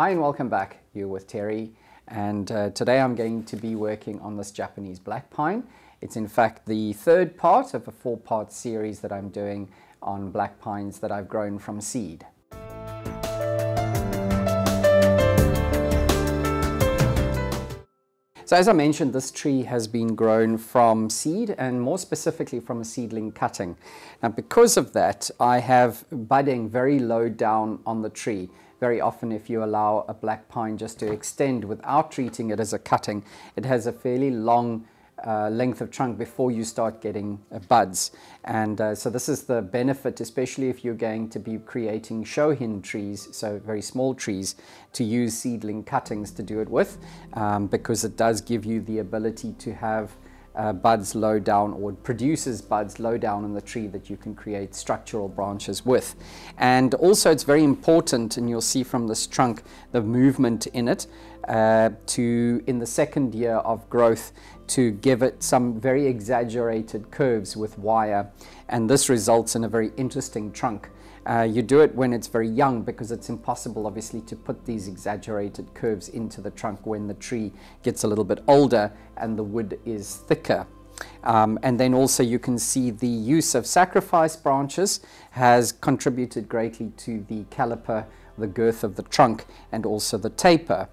Hi and welcome back, you're with Terry, and today I'm going to be working on this Japanese black pine. It's in fact the third part of a four-part series that I'm doing on black pines that I've grown from seed. So as I mentioned, this tree has been grown from seed and more specifically from a seedling cutting. Now because of that, I have budding very low down on the tree. Very often if you allow a black pine just to extend without treating it as a cutting, it has a fairly long length of trunk before you start getting buds. And so this is the benefit, especially if you're going to be creating shohin trees, so very small trees, to use seedling cuttings to do it with, because it does give you the ability to have buds low down, or produces buds low down in the tree that you can create structural branches with. And also it's very important, and you'll see from this trunk the movement in it, in the second year of growth to give it some very exaggerated curves with wire, and this results in a very interesting trunk. You do it when it's very young because it's impossible obviously to put these exaggerated curves into the trunk when the tree gets a little bit older and the wood is thicker. And then also you can see the use of sacrifice branches has contributed greatly to the caliper, the girth of the trunk, and also the taper.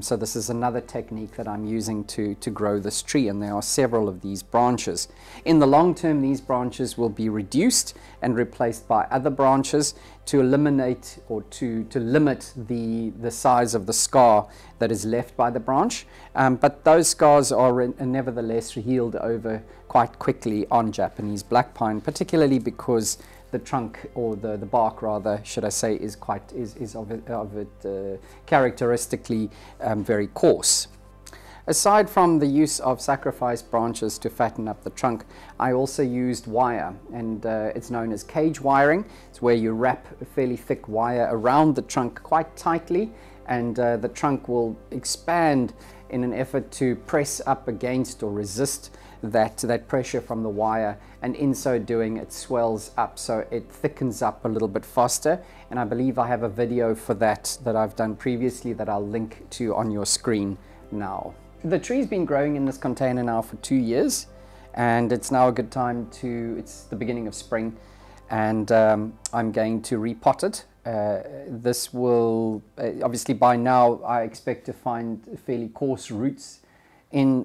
So this is another technique that I'm using to grow this tree, and there are several of these branches. In the long term, these branches will be reduced and replaced by other branches to eliminate or to limit the size of the scar that is left by the branch. But those scars are nevertheless healed over quite quickly on Japanese black pine, particularly because the trunk, or the bark rather, should I say, is characteristically very coarse. Aside from the use of sacrifice branches to fatten up the trunk, I also used wire, and it's known as cage wiring. It's where you wrap a fairly thick wire around the trunk quite tightly, and the trunk will expand in an effort to press up against or resist that pressure from the wire, and in so doing it swells up, so it thickens up a little bit faster. And I believe I have a video for that I've done previously that I'll link to on your screen now. The tree's been growing in this container now for 2 years, and it's now a good time to, it's the beginning of spring, and I'm going to repot it. This will, obviously by now I expect to find fairly coarse roots in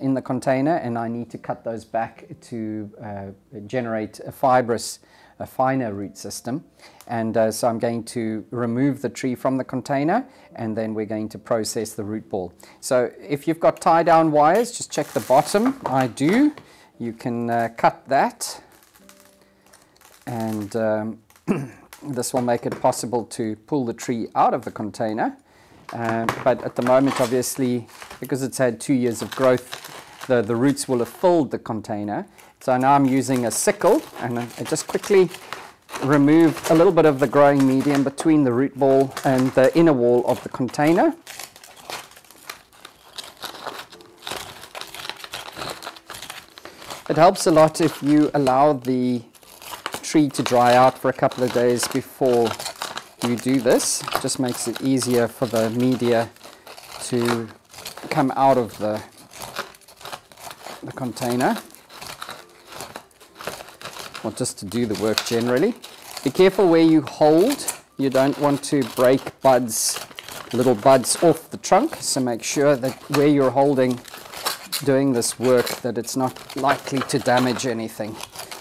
the container, and I need to cut those back to generate a fibrous, a finer root system. And so I'm going to remove the tree from the container, and then we're going to process the root ball. So if you've got tie down wires, just check the bottom. I do. You can cut that, and this will make it possible to pull the tree out of the container. But at the moment, obviously, because it's had 2 years of growth, the roots will have filled the container. So now I'm using a sickle, and I just quickly remove a little bit of the growing medium between the root ball and the inner wall of the container. It helps a lot if you allow the tree to dry out for a couple of days before you do this. It just makes it easier for the media to come out of the container, or just to do the work generally. Be careful where you hold. You don't want to break buds, little buds off the trunk, so make sure that where you're holding, doing this work, that it's not likely to damage anything.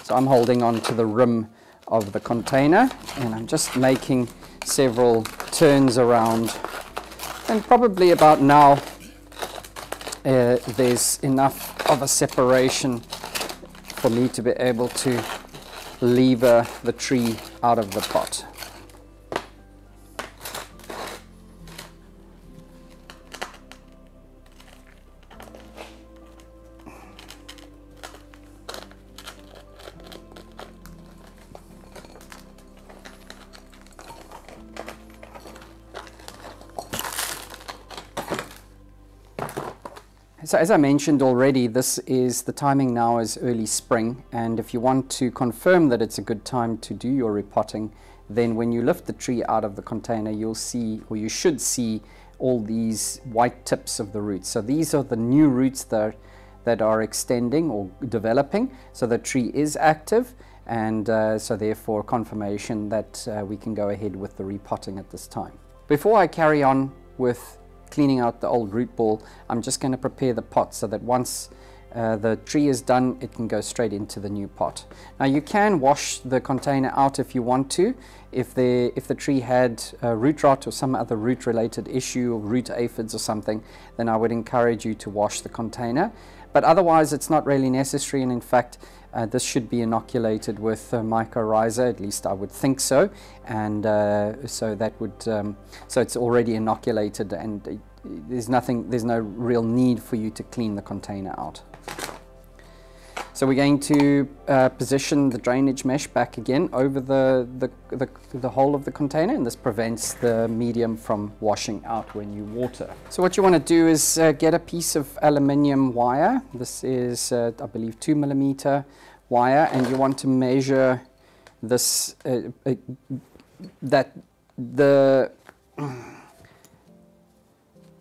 So I'm holding on to the rim of the container, and I'm just making several turns around, and probably about now there's enough of a separation for me to be able to lever the tree out of the pot. So as I mentioned already, this is, the timing now is early spring, and if you want to confirm that it's a good time to do your repotting, then when you lift the tree out of the container, you'll see, or you should see, all these white tips of the roots. So these are the new roots that are extending or developing. So the tree is active, and so therefore confirmation that we can go ahead with the repotting at this time. Before I carry on with cleaning out the old root ball, I'm just going to prepare the pot so that once the tree is done, it can go straight into the new pot. Now you can wash the container out if you want to. If the tree had root rot or some other root related issue, or root aphids or something, then I would encourage you to wash the container. But otherwise it's not really necessary, and in fact this should be inoculated with mycorrhizae, at least I would think so, and so that would so it's already inoculated, and there's no real need for you to clean the container out. So we're going to position the drainage mesh back again over the whole of the container, and this prevents the medium from washing out when you water. So what you want to do is get a piece of aluminium wire. This is, I believe, 2mm wire, and you want to measure this, that the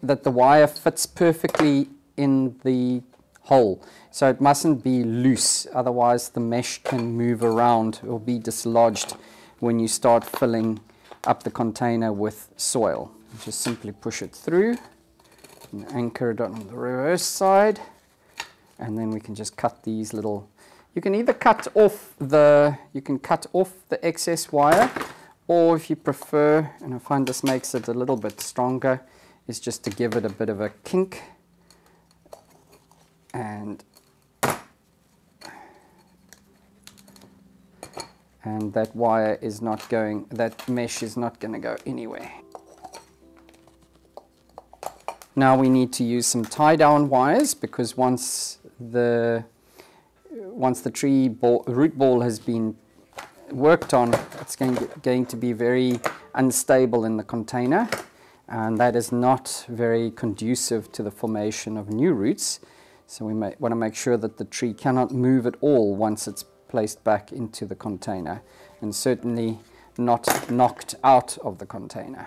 wire fits perfectly in the hole. So it mustn't be loose, otherwise the mesh can move around or be dislodged when you start filling up the container with soil. Just simply push it through and anchor it on the reverse side, and then we can just cut these little, you can either cut off the excess wire, or if you prefer, and I find this makes it a little bit stronger, is just to give it a bit of a kink and that wire is not going, that mesh is not going to go anywhere. Now we need to use some tie-down wires, because once the root ball has been worked on, it's going to be very unstable in the container, and that is not very conducive to the formation of new roots. So we want to make sure that the tree cannot move at all once it's placed back into the container, and certainly not knocked out of the container.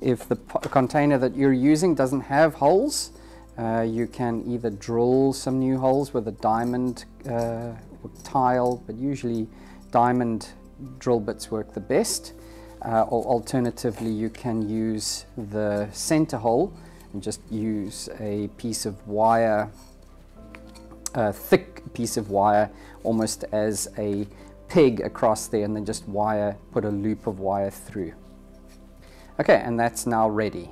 If the container that you're using doesn't have holes, you can either drill some new holes with a diamond or tile, but usually diamond drill bits work the best, or alternatively you can use the center hole and just use a piece of wire, a thick piece of wire, almost as a peg across there, and then just put a loop of wire through. Okay, and that's now ready.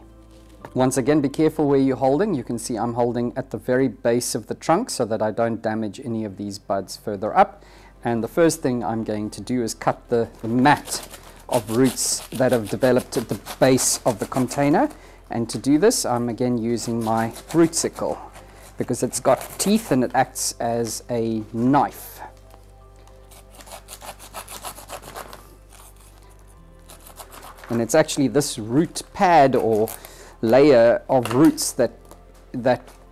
Once again, be careful where you're holding. You can see I'm holding at the very base of the trunk so that I don't damage any of these buds further up. And the first thing I'm going to do is cut the mat of roots that have developed at the base of the container. And to do this, I'm again using my root sickle, because it's got teeth and it acts as a knife. And it's actually this root pad or layer of roots that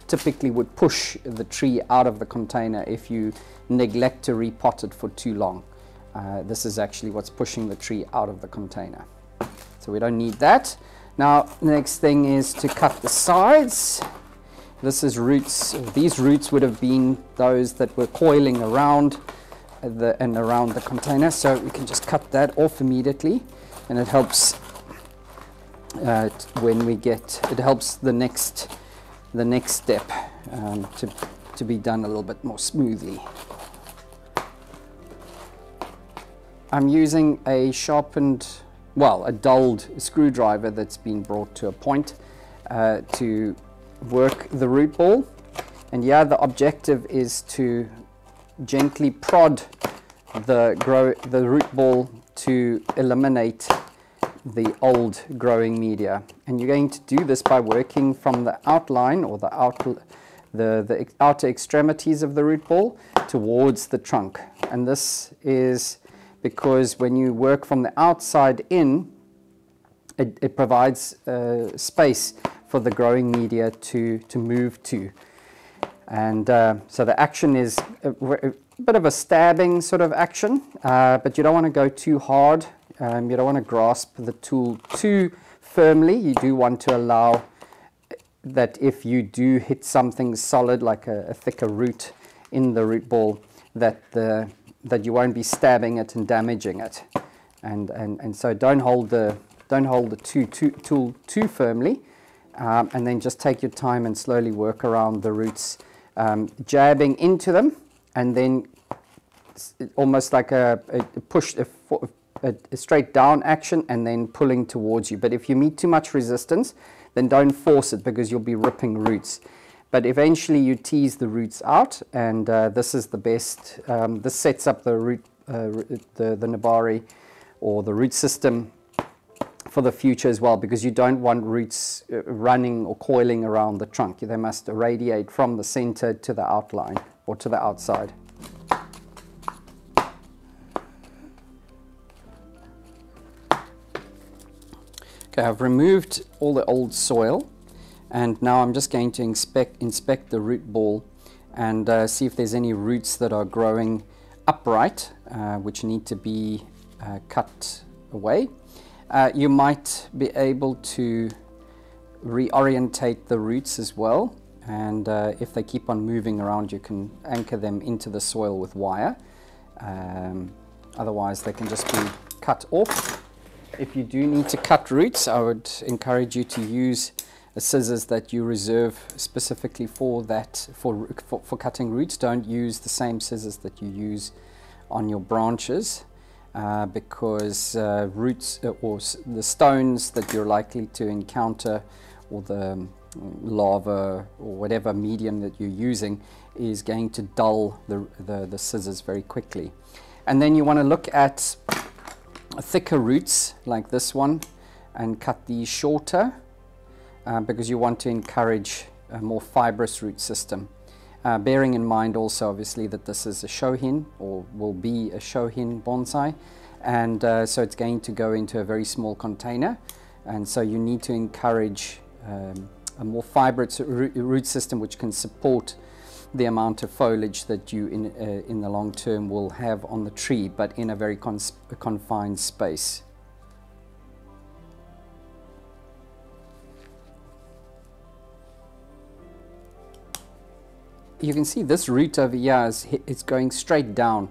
typically would push the tree out of the container if you neglect to repot it for too long. This is actually what's pushing the tree out of the container. So we don't need that. Now the next thing is to cut the sides. This is roots. These roots would have been those that were coiling around around the container, so we can just cut that off immediately, and it helps it helps the next step to be done a little bit more smoothly. I'm using a dulled screwdriver that's been brought to a point to work the root ball, and yeah, the objective is to gently prod the root ball to eliminate the old growing media. And you're going to do this by working from the outline or the outer extremities of the root ball towards the trunk. And this is because when you work from the outside in, it provides space for the growing media to move to. And so the action is a bit of a stabbing sort of action, but you don't want to go too hard. You don't want to grasp the tool too firmly. You do want to allow that if you do hit something solid like a thicker root in the root ball, that you won't be stabbing it and damaging it. And so don't hold the tool too firmly, and then just take your time and slowly work around the roots, jabbing into them, and then almost like a straight down action, and then pulling towards you. But if you meet too much resistance, then don't force it, because you'll be ripping roots. But eventually you tease the roots out, and this is the best. This sets up the root, the nebari, or the root system, for the future as well, because you don't want roots running or coiling around the trunk. They must radiate from the center to the outline, or to the outside. Okay, I've removed all the old soil, and now I'm just going to inspect the root ball and see if there's any roots that are growing upright, which need to be cut away. You might be able to reorientate the roots as well, and if they keep on moving around, you can anchor them into the soil with wire. Otherwise they can just be cut off. If you do need to cut roots, I would encourage you to use a scissors that you reserve specifically for that, for cutting roots. Don't use the same scissors that you use on your branches. Because roots or the stones that you're likely to encounter, or the lava or whatever medium that you're using, is going to dull the scissors very quickly. And then you want to look at thicker roots like this one and cut these shorter, because you want to encourage a more fibrous root system. Bearing in mind also, obviously, that this is a shohin, or will be a shohin bonsai, and so it's going to go into a very small container, and so you need to encourage a more fibrous root system, which can support the amount of foliage that you in the long term will have on the tree, but in a very confined space. You can see this root over here is going straight down.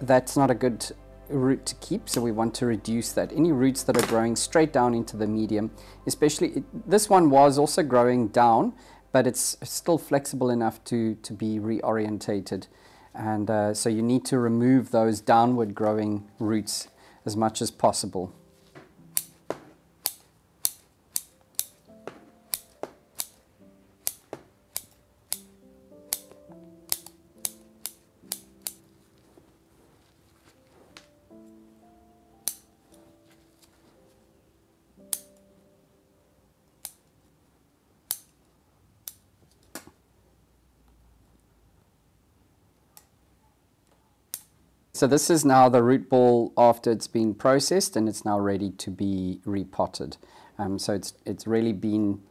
That's not a good root to keep, so we want to reduce that. Any roots that are growing straight down into the medium, especially this one was also growing down, but it's still flexible enough to be reorientated. And so you need to remove those downward growing roots as much as possible. So this is now the root ball after it's been processed, and it's now ready to be repotted. So it's really been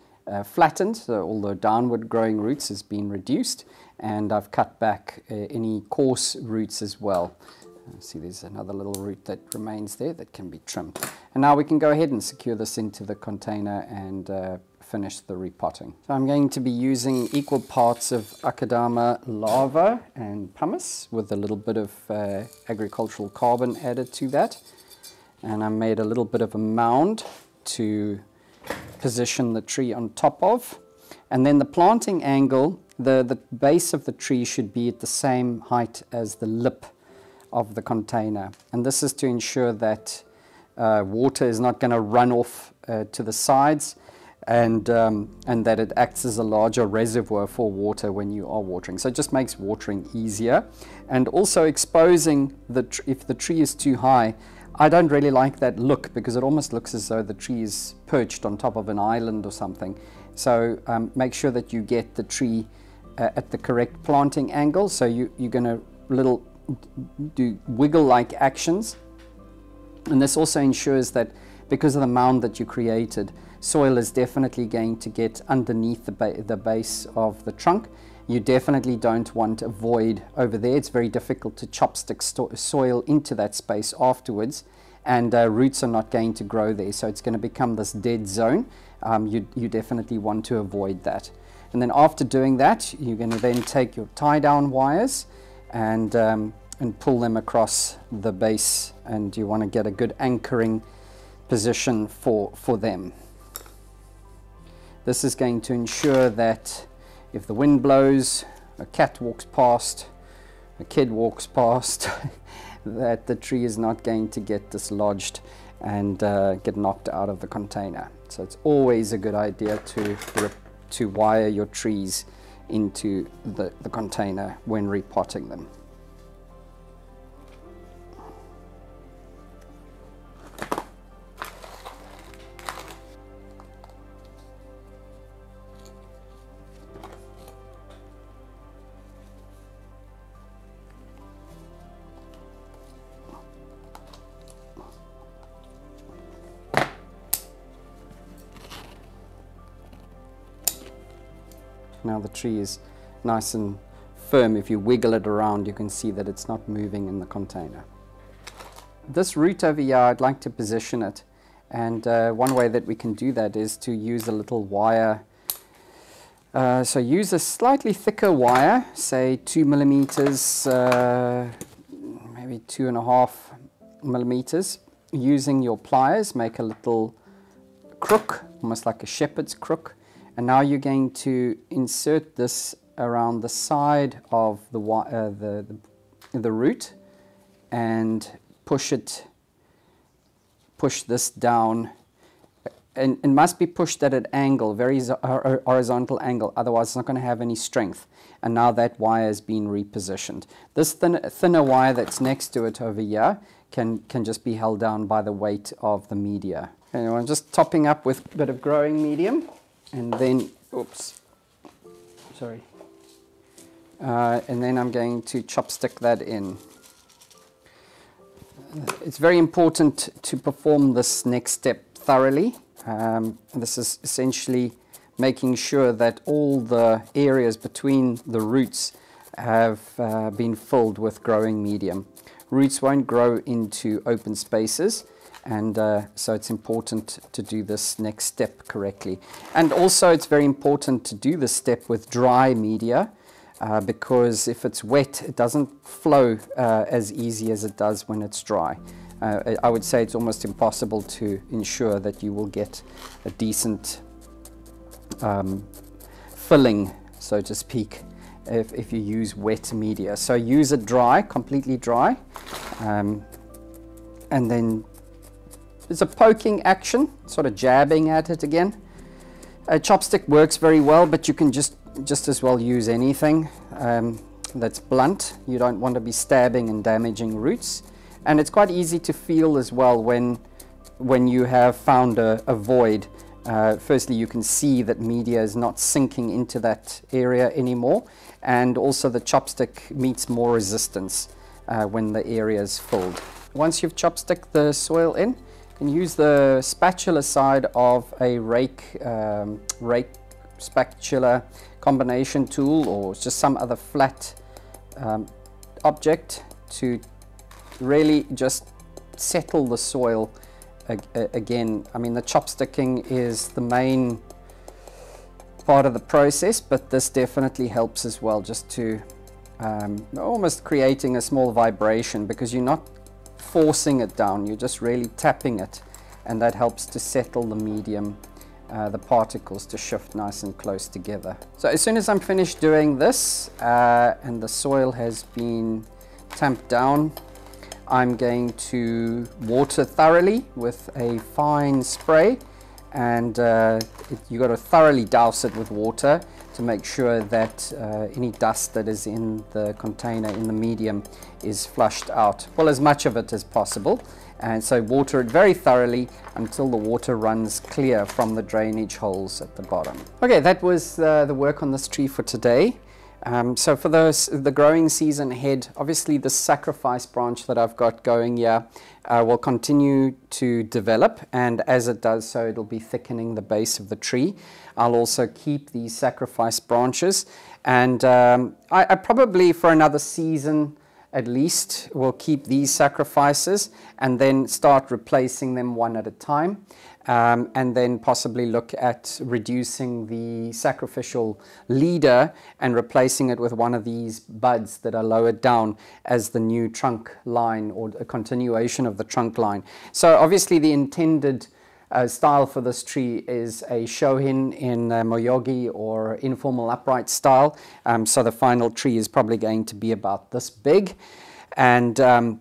flattened, so all the downward growing roots has been reduced, and I've cut back any coarse roots as well. See, there's another little root that remains there that can be trimmed. And now we can go ahead and secure this into the container and finish the repotting. So I'm going to be using equal parts of Akadama lava and pumice, with a little bit of agricultural carbon added to that. And I made a little bit of a mound to position the tree on top of. And then the planting angle, the base of the tree should be at the same height as the lip of the container, and this is to ensure that water is not going to run off to the sides, and that it acts as a larger reservoir for water when you are watering. So it just makes watering easier, and also exposing the if the tree is too high. I don't really like that look, because it almost looks as though the tree is perched on top of an island or something. So make sure that you get the tree at the correct planting angle. So you're going to do wiggle like actions, and this also ensures that because of the mound that you created, soil is definitely going to get underneath the base of the trunk. You definitely don't want a void over there. It's very difficult to chopstick soil into that space afterwards, and roots are not going to grow there, so it's going to become this dead zone. You definitely want to avoid that. And then after doing that, you're going to then take your tie-down wires and pull them across the base, and you want to get a good anchoring position for them. This is going to ensure that if the wind blows, a cat walks past, a kid walks past, that the tree is not going to get dislodged and get knocked out of the container. So it's always a good idea to wire your trees into the container when repotting them. Now the tree is nice and firm. If you wiggle it around, you can see that it's not moving in the container. This root over here, I'd like to position it, and one way that we can do that is to use a little wire. So use a slightly thicker wire, say 2 millimeters, maybe 2.5 millimeters. Using your pliers, make a little crook, almost like a shepherd's crook. And now you're going to insert this around the side of the root and push this down, and it must be pushed at an angle, very horizontal angle, otherwise it's not going to have any strength. And now that wire has been repositioned. This thinner wire that's next to it over here can just be held down by the weight of the media. And I'm just topping up with a bit of growing medium. And then, oops, sorry. And then I'm going to chopstick that in. It's very important to perform this next step thoroughly. This is essentially making sure that all the areas between the roots have been filled with growing medium. Roots won't grow into open spaces, and so it's important to do this next step correctly. And also it's very important to do this step with dry media, because if it's wet it doesn't flow as easy as it does when it's dry. I would say it's almost impossible to ensure that you will get a decent filling, so to speak, if you use wet media. So use it dry, completely dry, and then it's a poking action, sort of jabbing at it again. A chopstick works very well, but you can just as well use anything that's blunt. You don't want to be stabbing and damaging roots. And it's quite easy to feel as well when you have found a void. Firstly, you can see that media is not sinking into that area anymore. And also the chopstick meets more resistance when the area is filled. Once you've chopsticked the soil in, and use the spatula side of a rake spatula combination tool, or just some other flat object, to really just settle the soil again. I mean, the chopsticking is the main part of the process, but this definitely helps as well, just to almost creating a small vibration, because you're not forcing it down, you're just really tapping it, and that helps to settle the medium, the particles to shift nice and close together. So as soon as I'm finished doing this and the soil has been tamped down, I'm going to water thoroughly with a fine spray, and you got to thoroughly douse it with water to make sure that any dust that is in the container, in the medium, is flushed out. Well, as much of it as possible. And so water it very thoroughly until the water runs clear from the drainage holes at the bottom. Okay, that was the work on this tree for today. So for the growing season ahead, obviously the sacrifice branch that I've got going here will continue to develop, and as it does so, it'll be thickening the base of the tree. I'll also keep these sacrifice branches, and I probably for another season at least will keep these sacrifices and then start replacing them one at a time. And then possibly look at reducing the sacrificial leader and replacing it with one of these buds that are lowered down as the new trunk line or a continuation of the trunk line. So obviously the intended style for this tree is a shohin in moyogi or informal upright style. So the final tree is probably going to be about this big, and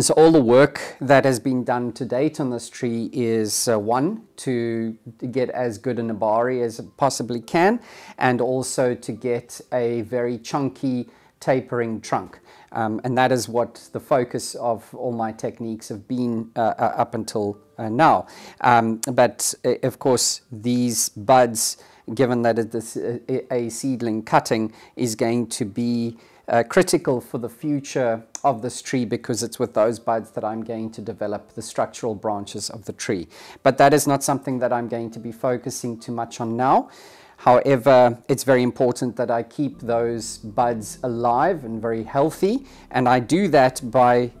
so all the work that has been done to date on this tree is one, to get as good a nebari as it possibly can, and also to get a very chunky tapering trunk. And that is what the focus of all my techniques have been up until now. But of course these buds, given that it is a seedling cutting, is going to be critical for the future of this tree, because it's with those buds that I'm going to develop the structural branches of the tree. But that is not something that I'm going to be focusing too much on now. However, it's very important that I keep those buds alive and very healthy, and I do that by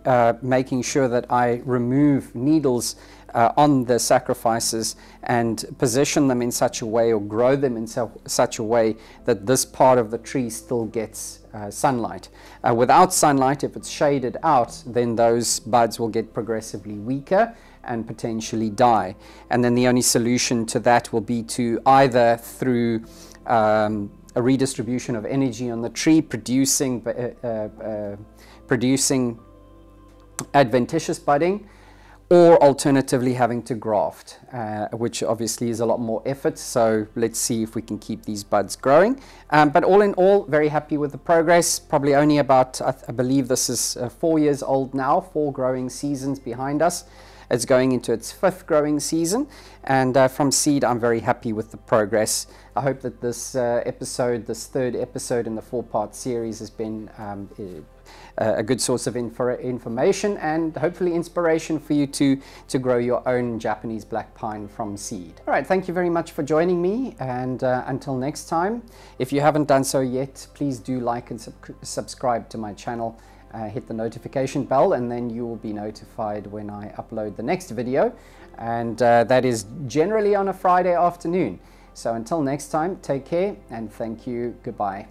making sure that I remove needles on the sacrifices and position them in such a way, or grow them in such a way, that this part of the tree still gets sunlight. Without sunlight, if it's shaded out, then those buds will get progressively weaker and potentially die. And then the only solution to that will be to either through a redistribution of energy on the tree, producing adventitious budding, or alternatively having to graft, which obviously is a lot more effort. So let's see if we can keep these buds growing. But all in all, very happy with the progress. Probably only about, I believe this is 4 years old now, 4 growing seasons behind us. It's going into its 5th growing season, and from seed I'm very happy with the progress. I hope that this episode, this 3rd episode in the 4-part series, has been a good source of information and hopefully inspiration for you to grow your own Japanese black pine from seed. Alright, thank you very much for joining me, and until next time, if you haven't done so yet, please do like and subscribe to my channel. Hit the notification bell, and then you will be notified when I upload the next video, and that is generally on a Friday afternoon. So until next time, take care and thank you. Goodbye.